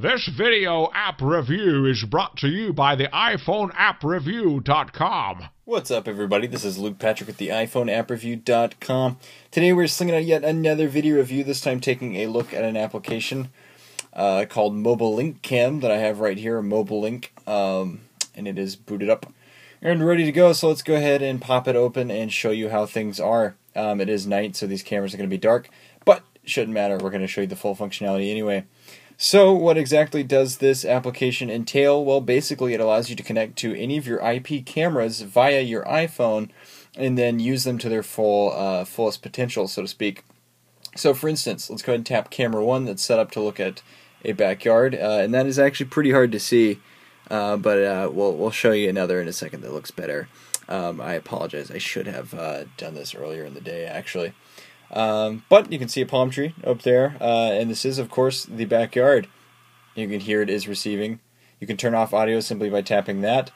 This video app review is brought to you by the iPhoneAppReview.com. What's up, everybody? This is Luke Patrick with the iPhoneAppReview.com. Today we're slinging out yet another video review, this time taking a look at an application called MobiLinc Cam that I have right here, MobiLinc, and it is booted up and ready to go, so let's go ahead and pop it open and show you how things are. It is night, so these cameras are going to be dark, but it shouldn't matter. We're going to show you the full functionality anyway. So what exactly does this application entail? Well, basically it allows you to connect to any of your IP cameras via your iPhone and then use them to their full fullest potential, so to speak. So for instance, let's go ahead and tap camera 1 that's set up to look at a backyard, and that is actually pretty hard to see, but we'll show you another in a second that looks better. I apologize, I should have done this earlier in the day actually. But you can see a palm tree up there, and this is, of course, the backyard. You can hear it is receiving. You can turn off audio simply by tapping that.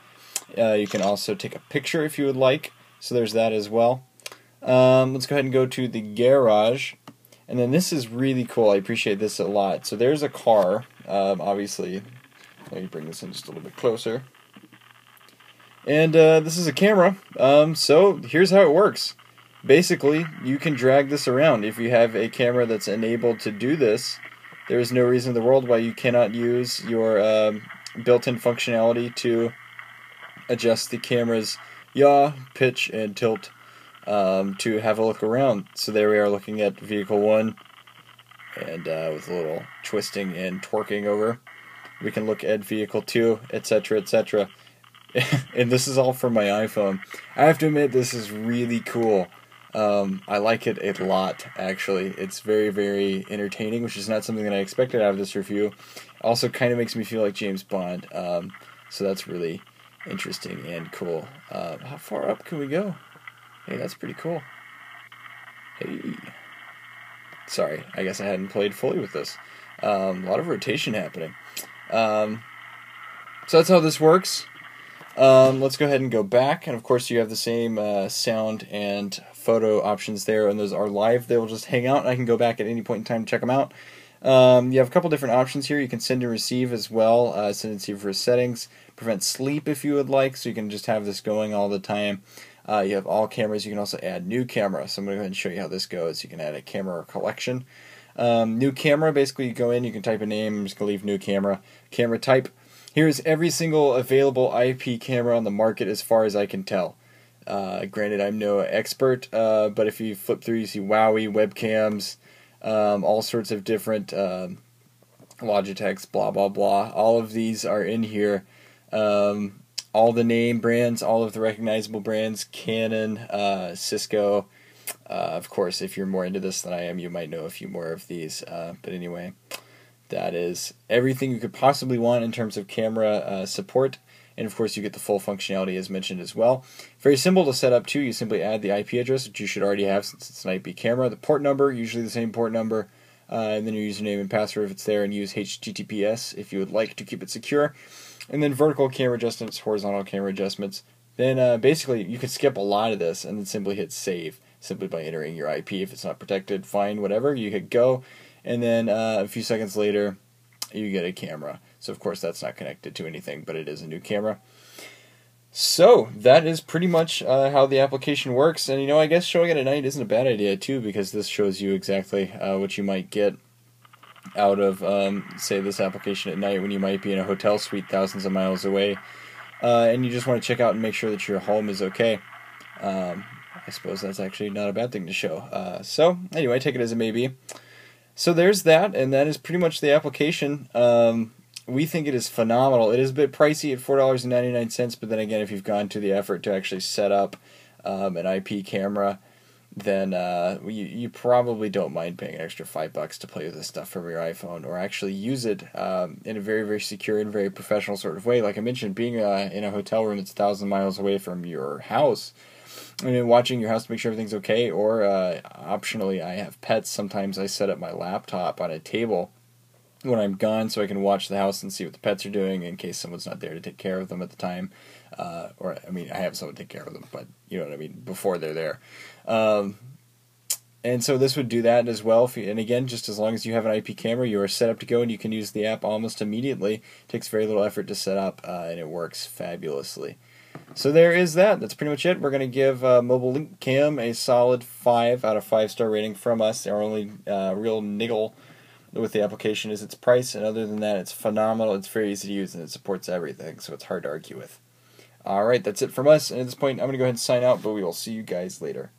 You can also take a picture if you would like, so there's that as well. Let's go ahead and go to the garage, and then this is really cool. I appreciate this a lot. So there's a car, obviously. Let me bring this in just a little bit closer. And this is a camera, so here's how it works. Basically, you can drag this around. If you have a camera that's enabled to do this, there is no reason in the world why you cannot use your built-in functionality to adjust the camera's yaw, pitch, and tilt to have a look around. So there we are looking at vehicle 1, and with a little twisting and torquing over, we can look at vehicle 2, etc., etc. And this is all from my iPhone. I have to admit, this is really cool. I like it a lot, actually. It's very, very entertaining, which is not something that I expected out of this review. Also kind of makes me feel like James Bond, so that's really interesting and cool. How far up can we go? Hey, that's pretty cool. Hey. Sorry, I guess I hadn't played fully with this. A lot of rotation happening. So that's how this works. Let's go ahead and go back, and of course you have the same sound and photo options there, and those are live. They will just hang out, and I can go back at any point in time to check them out. You have a couple different options here. You can send and receive as well, send and receive for settings, prevent sleep if you would like, so you can just have this going all the time. You have all cameras. You can also add new camera, so I'm going to go ahead and show you how this goes. You can add a camera or collection. New camera, basically you go in, you can type a name. I'm just going to leave new camera, camera type. Here's every single available IP camera on the market as far as I can tell. Granted, I'm no expert, but if you flip through, you see Huawei, webcams, all sorts of different Logitechs, blah, blah, blah. All of these are in here. All the name brands, all of the recognizable brands, Canon, Cisco. Of course, if you're more into this than I am, you might know a few more of these. But anyway, that is everything you could possibly want in terms of camera support, and of course you get the full functionality as mentioned as well. Very simple to set up too. You simply add the IP address, which you should already have since it's an IP camera, the port number, usually the same port number, and then your username and password if it's there, and use HTTPS if you would like to keep it secure, and then vertical camera adjustments, horizontal camera adjustments. Then basically you can skip a lot of this and then simply hit save simply by entering your IP. If it's not protected, fine, whatever, you hit go. And then a few seconds later, you get a camera. So, of course, that's not connected to anything, but it is a new camera. So, that is pretty much how the application works. And, you know, I guess showing it at night isn't a bad idea, too, because this shows you exactly what you might get out of, say, this application at night when you might be in a hotel suite thousands of miles away. And you just want to check out and make sure that your home is okay. I suppose that's actually not a bad thing to show. So, anyway, take it as it may be. So there's that, and that is pretty much the application. We think it is phenomenal. It is a bit pricey at $4.99, but then again, if you've gone to the effort to actually set up an IP camera, then you probably don't mind paying an extra $5 to play with this stuff from your iPhone or actually use it in a very, very secure and very professional sort of way. Like I mentioned, being in a hotel room that's 1,000 miles away from your house, and then watching your house to make sure everything's okay, or optionally, I have pets. Sometimes I set up my laptop on a table when I'm gone so I can watch the house and see what the pets are doing in case someone's not there to take care of them at the time. Or, I mean, I have someone take care of them, but you know what I mean, before they're there. And so this would do that as well. And again, just as long as you have an IP camera, you are set up to go, and you can use the app almost immediately. It takes very little effort to set up, and it works fabulously. So there is that. That's pretty much it. We're going to give MobiLinc Cam a solid 5 out of 5-star rating from us. Our only real niggle with the application is its price, and other than that, it's phenomenal. It's very easy to use, and it supports everything, so it's hard to argue with. All right, that's it from us, and at this point, I'm going to go ahead and sign out, but we will see you guys later.